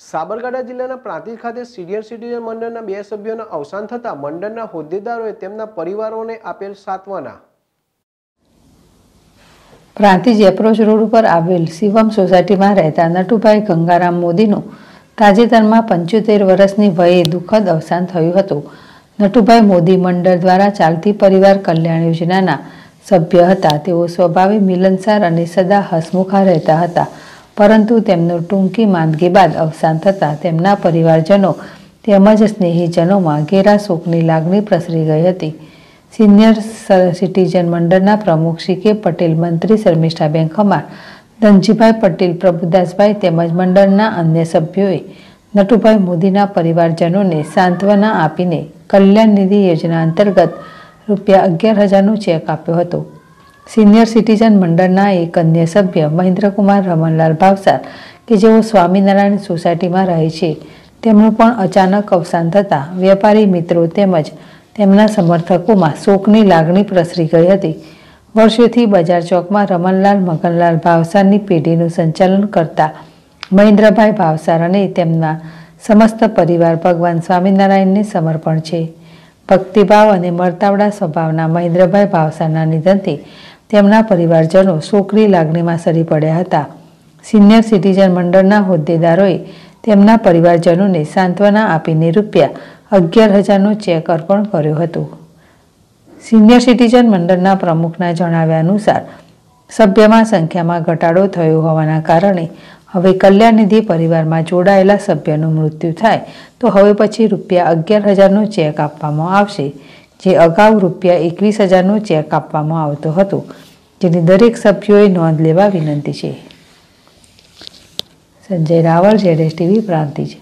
સાબરકાંઠા જિલ્લાના પ્રાંતિજ ખાતે senior citizen મંડળના બે સભ્યોના અવસાન થતા મંડળના હોદ્દેદારોએ તેમના પરિવારોને આપેલ સાંત્વના. પ્રાંતિજ એપ્રોચ રોડ ઉપર આવેલ શિવમ સોસાયટીમાં રહેતા નટુભાઈ ગંગારામ મોદીનું તાજેતરમાં 75 વર્ષની વયે દુઃખદ અવસાન થયું હતું. નટુભાઈ મોદી મંડળ દ્વારા ચાલતી પરિવાર કલ્યાણ યોજનાના સભ્ય હતા. તેઓ સ્વભાવે મિલનસાર અને સદા હસમુખા રહેતા હતા, પરંતુ તેમનું ટૂંકી માંદગી બાદ અવસાન થતાં તેમના પરિવારજનો તેમજ સ્નેહીજનોમાં ઘેરા શોકની લાગણી પ્રસરી ગઈ હતી. સિનિયર સિટીઝન મંડળના પ્રમુખ સી કે પટેલ, મંત્રી શર્મિષ્ઠાબેન ખમાર, ધનજીભાઈ પટેલ, પ્રભુદાસભાઈ તેમજ મંડળના અન્ય સભ્યોએ નટુભાઈ મોદીના પરિવારજનોને સાંત્વના આપીને કલ્યાણ નિધિ યોજના અંતર્ગત ₹11,000નો ચેક આપ્યો હતો. સિનિયર સિટીઝન મંડળના એક અન્ય સભ્ય મહેન્દ્રકુમાર રમણલાલ ભાવસાર, કે જેઓ સ્વામિનારાયણ સોસાયટીમાં રહે છે, તેમનું પણ અચાનક અવસાન થતાં વેપારી મિત્રો તેમજ તેમના સમર્થકોમાં શોકની લાગણી પ્રસરી ગઈ હતી. વર્ષોથી બજાર ચોકમાં રમણલાલ મગનલાલ ભાવસારની પેઢીનું સંચાલન કરતા મહેન્દ્રભાઈ ભાવસાર અને તેમના સમસ્ત પરિવાર ભગવાન સ્વામિનારાયણને સમર્પણ છે. ભક્તિભાવ અને મરતાવડા સ્વભાવના મહેન્દ્રભાઈ ભાવસારના નિધનથી તેમના પરિવારજનો શોકની લાગણીમાં સરી પડ્યા હતા. સિનિયર સિટીઝન મંડળના હોદ્દેદારોએ તેમના પરિવારજનોને સાંત્વના આપીને ₹11,000નો ચેક અર્પણ કર્યો હતો. સિનિયર સિટીઝન મંડળના પ્રમુખના જણાવ્યા અનુસાર સભ્યમાં સંખ્યામાં ઘટાડો થયો હોવાના કારણે હવે કલ્યાણ નિધિ પરિવારમાં જોડાયેલા સભ્યનું મૃત્યુ થાય તો હવે પછી ₹11,000નો ચેક આપવામાં આવશે, જે અગાઉ ₹21,000નો ચેક આપવામાં આવતો હતો, જેની દરેક સભ્યોએ નોંધ લેવા વિનંતી છે. સંજય રાવલ, ZSTV, પ્રાંતિજ.